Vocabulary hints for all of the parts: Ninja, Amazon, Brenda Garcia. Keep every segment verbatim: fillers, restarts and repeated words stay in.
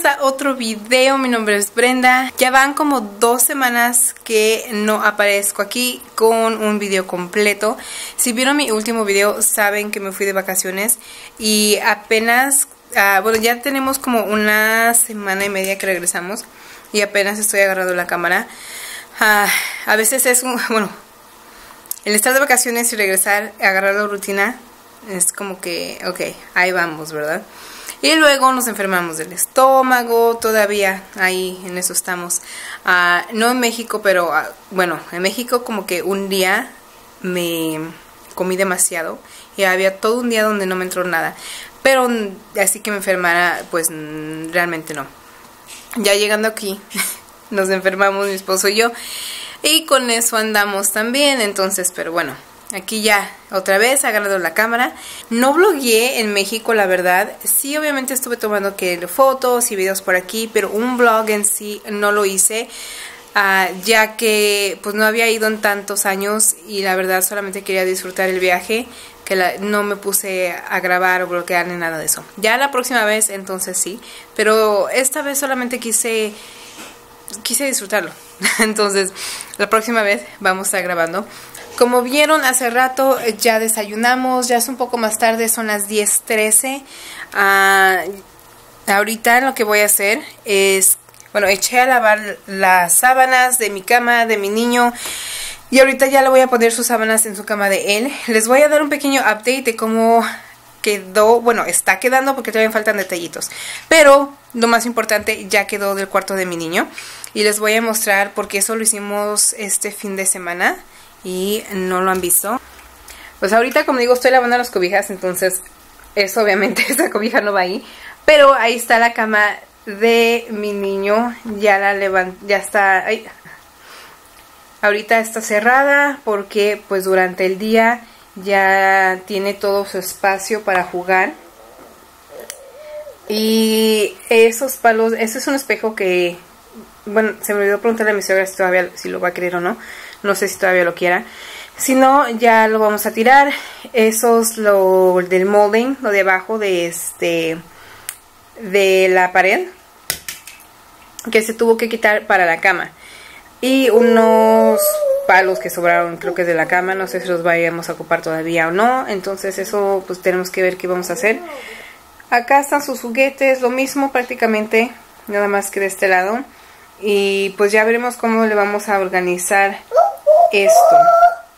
bienvenidos a otro video, mi nombre es Brenda. Ya van como dos semanas que no aparezco aquí con un video completo. Si vieron mi último video saben que me fui de vacaciones y apenas, uh, bueno, ya tenemos como una semana y media que regresamos y apenas estoy agarrando la cámara. Uh, a veces es un, bueno, el estar de vacaciones y regresar, agarrar la rutina es como que, ok, ahí vamos, ¿verdad? Y luego nos enfermamos del estómago, todavía ahí en eso estamos. Uh, no en México, pero uh, bueno, en México como que un día me comí demasiado y había todo un día donde no me entró nada. Pero así que me enfermara, pues realmente no. Ya llegando aquí nos enfermamos mi esposo y yo y con eso andamos también, entonces, pero bueno. Aquí ya, otra vez, agarrando la cámara. No blogueé en México, la verdad. Sí, obviamente estuve tomando que fotos y videos por aquí, pero un blog en sí no lo hice, uh, ya que pues no había ido en tantos años y la verdad solamente quería disfrutar el viaje, que la, no me puse a grabar o bloquear ni nada de eso. Ya la próxima vez, entonces sí, pero esta vez solamente quise... quise disfrutarlo. Entonces la próxima vez vamos a estar grabando. Como vieron hace rato ya desayunamos, ya es un poco más tarde, son las diez trece. Uh, ahorita lo que voy a hacer es, bueno, eché a lavar las sábanas de mi cama, de mi niño, y ahorita ya le voy a poner sus sábanas en su cama de él. Les voy a dar un pequeño update de cómo quedó, bueno, está quedando porque todavía faltan detallitos, pero lo más importante ya quedó del cuarto de mi niño y les voy a mostrar porque eso lo hicimos este fin de semana y no lo han visto. Pues ahorita, como digo, estoy lavando las cobijas, entonces eso obviamente, esa cobija no va ahí, pero ahí está la cama de mi niño, ya la levanté, ya está ahí. Ahorita está cerrada porque pues durante el día ya tiene todo su espacio para jugar. Y esos palos, ese es un espejo que, bueno, se me olvidó preguntarle a mi suegra si todavía si lo va a querer o no. No sé si todavía lo quiera. Si no, ya lo vamos a tirar. Eso es lo del molding, lo de abajo de este de la pared, que se tuvo que quitar para la cama. Y unos palos que sobraron, creo que es de la cama, no sé si los vayamos a ocupar todavía o no, entonces eso pues tenemos que ver qué vamos a hacer. Acá están sus juguetes, lo mismo prácticamente, nada más que de este lado, y pues ya veremos cómo le vamos a organizar esto.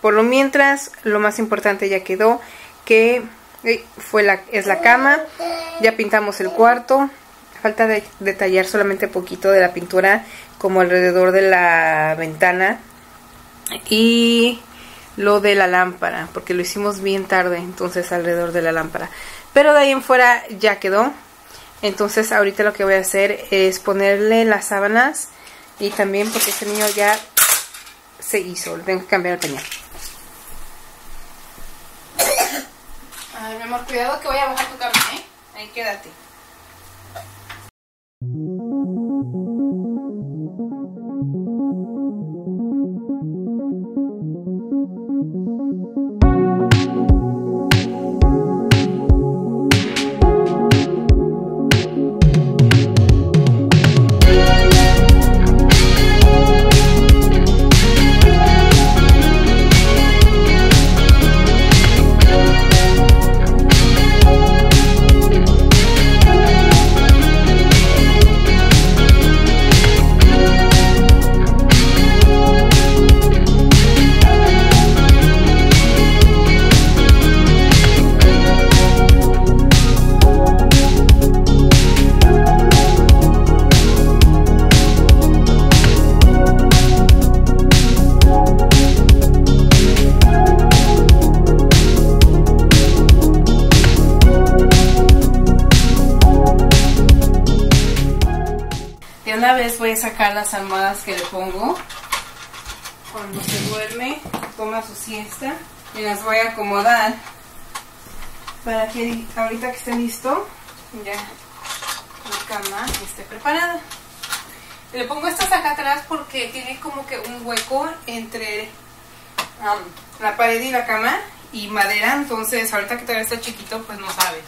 Por lo mientras, lo más importante ya quedó, que fue la, es la cama, ya pintamos el cuarto. Falta de detallar solamente poquito de la pintura como alrededor de la ventana y lo de la lámpara, porque lo hicimos bien tarde, entonces alrededor de la lámpara. Pero de ahí en fuera ya quedó. Entonces ahorita lo que voy a hacer es ponerle las sábanas y también porque este niño ya se hizo. Le tengo que cambiar el pañal. Ay, mi amor, cuidado que voy a bajar tu cama, ¿eh? Ahí quédate. Una vez voy a sacar las almohadas que le pongo cuando se duerme, toma su siesta, y las voy a acomodar para que ahorita que esté listo ya la cama esté preparada. Le pongo estas acá atrás porque tiene como que un hueco entre um, la pared y la cama y madera, entonces ahorita que todavía está chiquito pues no sabe,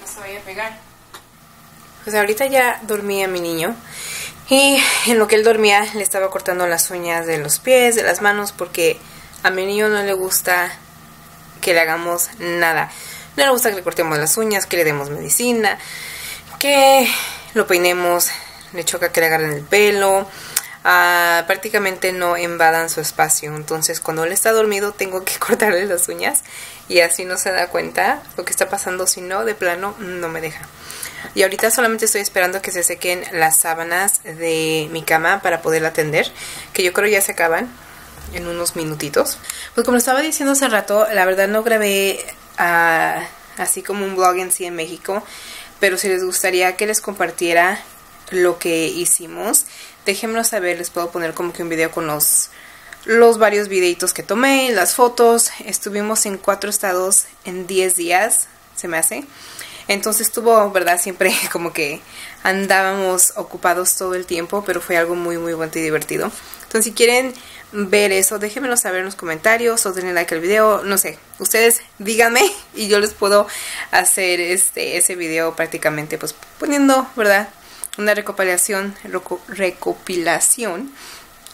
no se vaya a pegar. Pues ahorita ya dormía mi niño. Y en lo que él dormía le estaba cortando las uñas de los pies, de las manos, porque a mi niño no le gusta que le hagamos nada. No le gusta que le cortemos las uñas, que le demos medicina, que lo peinemos, le choca que le agarren el pelo. Uh, prácticamente no invadan su espacio. Entonces cuando él está dormido tengo que cortarle las uñas y así no se da cuenta lo que está pasando, si no, de plano no me deja. Y ahorita solamente estoy esperando que se sequen las sábanas de mi cama para poder atender, que yo creo ya se acaban en unos minutitos. Pues como estaba diciendo hace rato, la verdad no grabé uh, así como un vlog en sí en México, pero si les gustaría que les compartiera lo que hicimos, déjenmelo saber. Les puedo poner como que un video con los, los varios videitos que tomé, las fotos. Estuvimos en cuatro estados en diez días, se me hace. Entonces estuvo, ¿verdad? Siempre como que andábamos ocupados todo el tiempo, pero fue algo muy, muy bonito y divertido. Entonces si quieren ver eso, déjenmelo saber en los comentarios o denle like al video. No sé, ustedes díganme y yo les puedo hacer este ese video prácticamente pues poniendo, ¿verdad? Una recopilación, recopilación,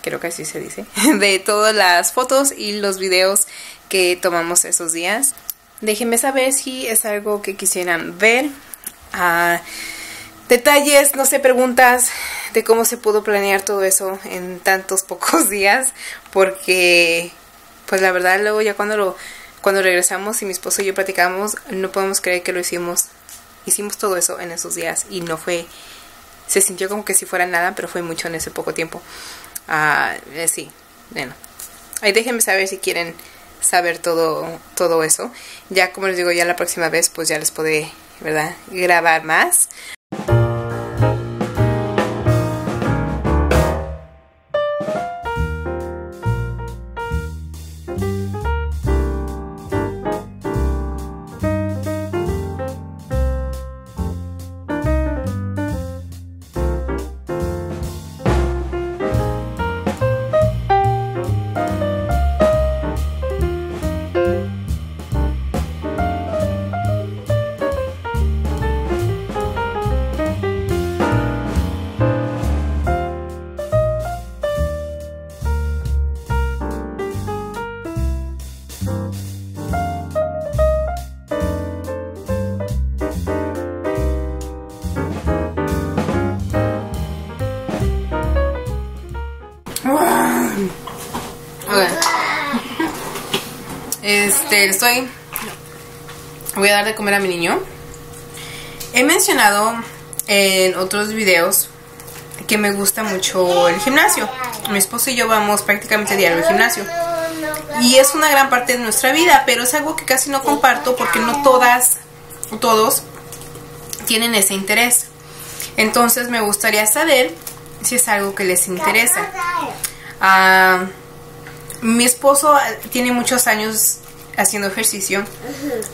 creo que así se dice, de todas las fotos y los videos que tomamos esos días. Déjenme saber si es algo que quisieran ver. Uh, detalles, no sé, preguntas de cómo se pudo planear todo eso en tantos pocos días. Porque, pues la verdad, luego ya cuando, lo, cuando regresamos y mi esposo y yo platicamos, no podemos creer que lo hicimos. Hicimos todo eso en esos días y no fue... Se sintió como que si fuera nada, pero fue mucho en ese poco tiempo. Uh, eh, sí, bueno. Ahí déjenme saber si quieren saber todo, todo eso. Ya como les digo, ya la próxima vez pues ya les podré, ¿verdad?, grabar más. Este, estoy... Voy a dar de comer a mi niño. He mencionado en otros videos que me gusta mucho el gimnasio. Mi esposo y yo vamos prácticamente diario al gimnasio. Y es una gran parte de nuestra vida, pero es algo que casi no comparto porque no todas o todos tienen ese interés. Entonces me gustaría saber si es algo que les interesa. Ah... Uh, Mi esposo tiene muchos años haciendo ejercicio,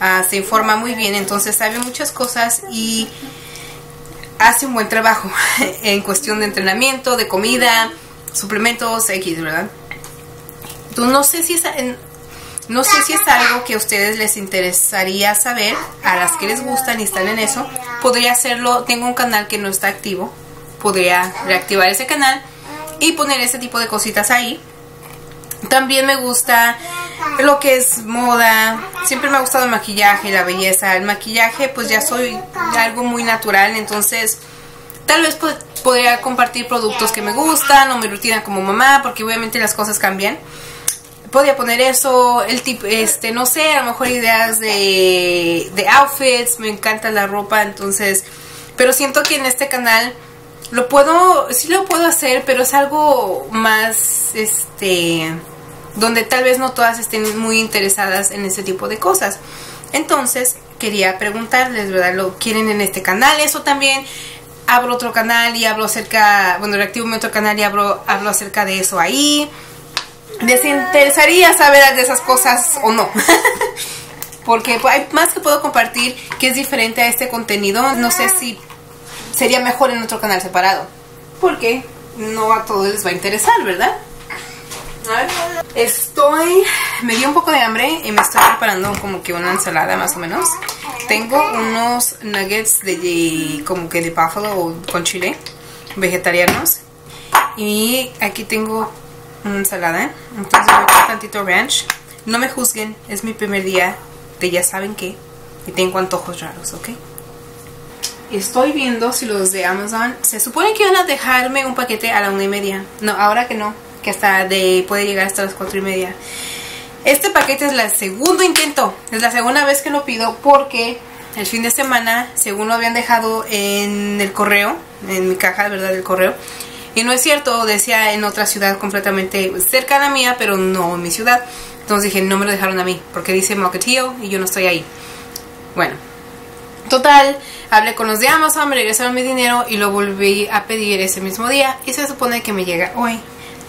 uh, se informa muy bien, entonces sabe muchas cosas y hace un buen trabajo en cuestión de entrenamiento, de comida, suplementos, X, ¿verdad? Entonces, no sé si es, no sé si es algo que a ustedes les interesaría saber, a las que les gustan y están en eso. Podría hacerlo, tengo un canal que no está activo, podría reactivar ese canal y poner ese tipo de cositas ahí. También me gusta lo que es moda. Siempre me ha gustado el maquillaje, la belleza. El maquillaje, pues ya soy algo muy natural. Entonces, tal vez pod podría compartir productos que me gustan o mi rutina como mamá, porque obviamente las cosas cambian. Podría poner eso, el tip, este, no sé, a lo mejor ideas de, de outfits. Me encanta la ropa, entonces... Pero siento que en este canal... Lo puedo, sí lo puedo hacer, pero es algo más, este, donde tal vez no todas estén muy interesadas en ese tipo de cosas. Entonces, quería preguntarles, ¿verdad? ¿Lo quieren en este canal? Eso también, abro otro canal y hablo acerca, bueno, reactivo mi otro canal y hablo, hablo acerca de eso ahí. ¿Les interesaría saber de esas cosas o no? Porque hay más que puedo compartir que es diferente a este contenido. No sé si... Sería mejor en otro canal separado. Porque no a todos les va a interesar, ¿verdad? A ver. Estoy, me dio un poco de hambre y me estoy preparando como que una ensalada más o menos. Tengo unos nuggets de, de como que de pájaro con chile, vegetarianos. Y aquí tengo una ensalada, entonces voy a echar tantito ranch. No me juzguen, es mi primer día de ya saben qué. Y tengo antojos raros, ¿ok? Estoy viendo si los de Amazon, se supone que van a dejarme un paquete a la una y media. No, ahora que no, que hasta de puede llegar hasta las cuatro y media. Este paquete es el segundo intento, es la segunda vez que lo pido porque el fin de semana, según lo habían dejado en el correo, en mi caja, ¿verdad? Del correo. Y no es cierto, decía en otra ciudad completamente cerca a la mía, pero no en mi ciudad. Entonces dije, no me lo dejaron a mí, porque dice Mocketeal y yo no estoy ahí. Bueno, total, hablé con los de Amazon, me regresaron mi dinero y lo volví a pedir ese mismo día. Y se supone que me llega hoy.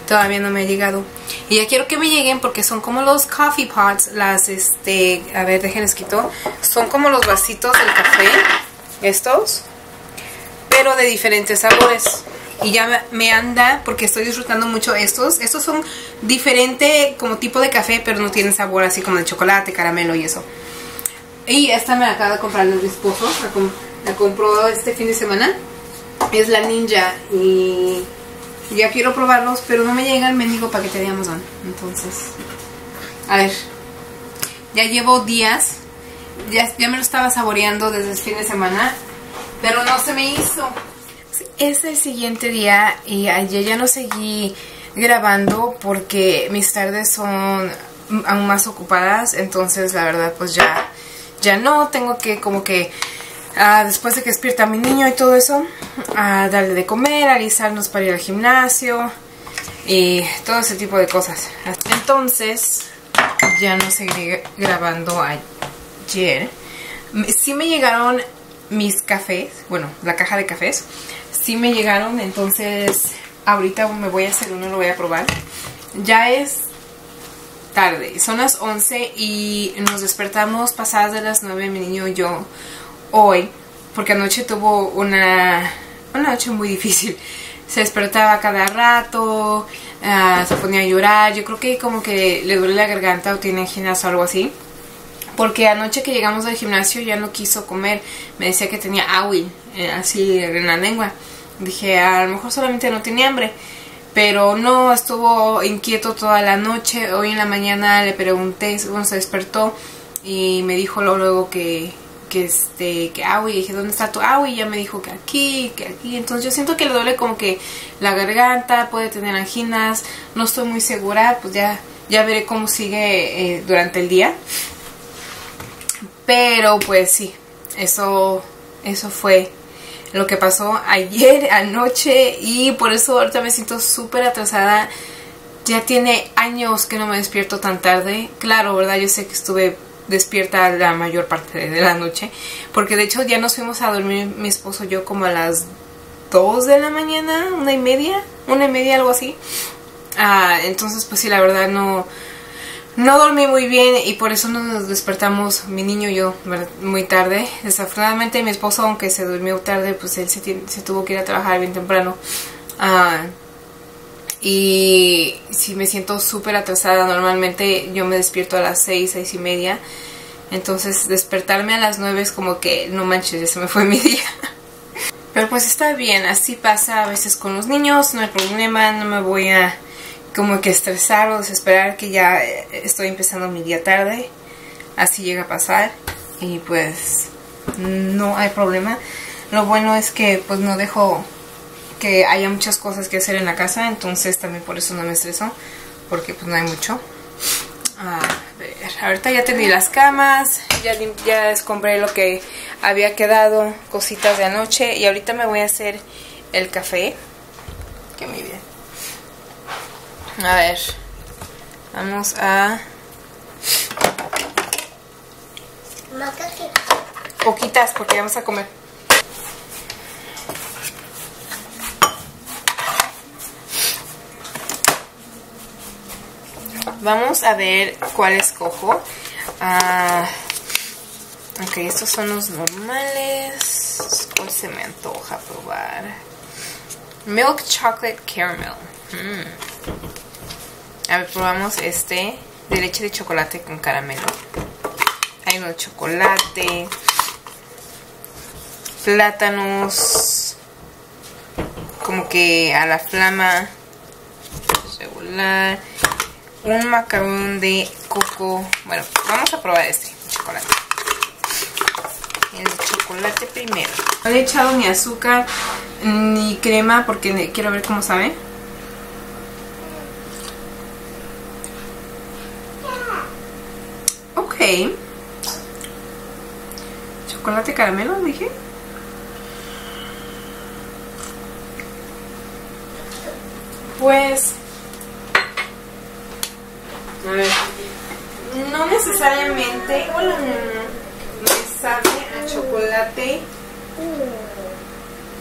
Todavía no me ha llegado. Y ya quiero que me lleguen porque son como los coffee pots, las, este, a ver, déjenles quito. Son como los vasitos del café, estos, pero de diferentes sabores. Y ya me anda porque estoy disfrutando mucho estos. Estos son diferente como tipo de café, pero no tienen sabor así como de chocolate, caramelo y eso. Y esta me la acaba de comprar mi esposo. La, comp la compró este fin de semana. Es la Ninja. Y ya quiero probarlos, pero no me llega el mendigo paquete de Amazon. Entonces, a ver. Ya llevo días. Ya, ya me lo estaba saboreando desde el fin de semana, pero no se me hizo. Es el siguiente día y ayer ya no seguí grabando porque mis tardes son aún más ocupadas, entonces la verdad pues ya, ya no, tengo que como que uh, después de que despierta mi niño y todo eso, a darle de comer, alisarnos para ir al gimnasio y todo ese tipo de cosas. Entonces ya no seguí grabando ayer. Sí me llegaron mis cafés, bueno, la caja de cafés. Sí me llegaron, entonces ahorita me voy a hacer uno, lo voy a probar. Ya es tarde, son las once y nos despertamos pasadas de las nueve, mi niño y yo, hoy, porque anoche tuvo una, una noche muy difícil. Se despertaba cada rato, uh, se ponía a llorar, yo creo que como que le duele la garganta o tiene anginas o algo así. Porque anoche que llegamos del gimnasio ya no quiso comer, me decía que tenía awi, eh, así en la lengua. Dije, a lo mejor solamente no tenía hambre, pero no, estuvo inquieto toda la noche. Hoy en la mañana le pregunté, bueno, se despertó y me dijo luego, luego que, que, este, que awi. Dije, ¿dónde está tu awi? Y ya me dijo que aquí, que aquí. Entonces yo siento que le duele como que la garganta, puede tener anginas, no estoy muy segura, pues ya, ya veré cómo sigue eh, durante el día. Pero pues sí, eso, eso fue lo que pasó ayer, anoche, y por eso ahorita me siento súper atrasada. Ya tiene años que no me despierto tan tarde. Claro, ¿verdad? Yo sé que estuve despierta la mayor parte de la noche, porque de hecho ya nos fuimos a dormir mi esposo y yo como a las dos de la mañana, una y media, una y media, algo así. Ah, entonces pues sí, la verdad no... No dormí muy bien y por eso nos despertamos, mi niño y yo, muy tarde. Desafortunadamente mi esposo, aunque se durmió tarde, pues él se, se tuvo que ir a trabajar bien temprano. Uh, y sí, me siento súper atrasada. Normalmente yo me despierto a las seis, seis y media. Entonces despertarme a las nueve es como que, no manches, ya se me fue mi día. Pero pues está bien, así pasa a veces con los niños, no hay problema, no me voy a... como que estresar o desesperar que ya estoy empezando mi día tarde. Así llega a pasar y pues no hay problema. Lo bueno es que pues no dejo que haya muchas cosas que hacer en la casa, entonces también por eso no me estreso, porque pues no hay mucho. A ver, ahorita ya tendí las camas, ya, ya escombré lo que había quedado, cositas de anoche, y ahorita me voy a hacer el café. Que muy bien. A ver, vamos a... poquitas, porque vamos a comer. Vamos a ver cuál escojo. Ah, ok, estos son los normales. ¿Cuál se me antoja probar? Milk Chocolate Caramel. Mm. A ver, probamos este de leche de chocolate con caramelo. Hay uno de chocolate, plátanos, como que a la flama, regular, un macarón de coco. Bueno, vamos a probar este chocolate. El chocolate primero. No le he echado ni azúcar ni crema porque quiero ver cómo sabe. Ok. Chocolate caramelo, dije. Pues... a ver. No necesariamente... Hola, me sabe a chocolate,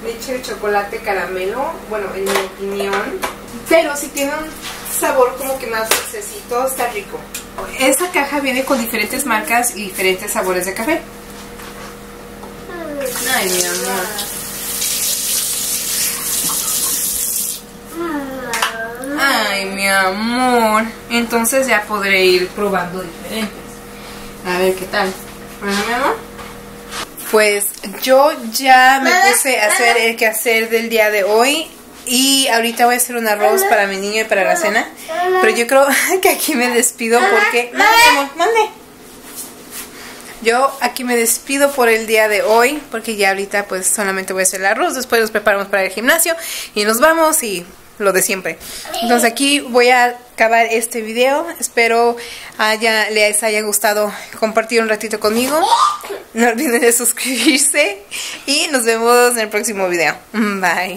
leche de chocolate caramelo, bueno, en mi opinión, pero si tiene un sabor como que más dulcecito, está rico. Esta caja viene con diferentes marcas y diferentes sabores de café. Ay, mi amor. Ay, mi amor. Entonces ya podré ir probando diferentes. A ver qué tal. ¿Verdad, mi amor? Pues yo ya me puse a hacer el quehacer del día de hoy. Y ahorita voy a hacer un arroz para mi niño y para la cena. Pero yo creo que aquí me despido porque... ¡Mande, amor! ¡Mande! Yo aquí me despido por el día de hoy. Porque ya ahorita pues solamente voy a hacer el arroz. Después los preparamos para el gimnasio. Y nos vamos y... lo de siempre. Entonces aquí voy a acabar este video. Espero haya, les haya gustado compartir un ratito conmigo. No olviden de suscribirse. Y nos vemos en el próximo video. Bye.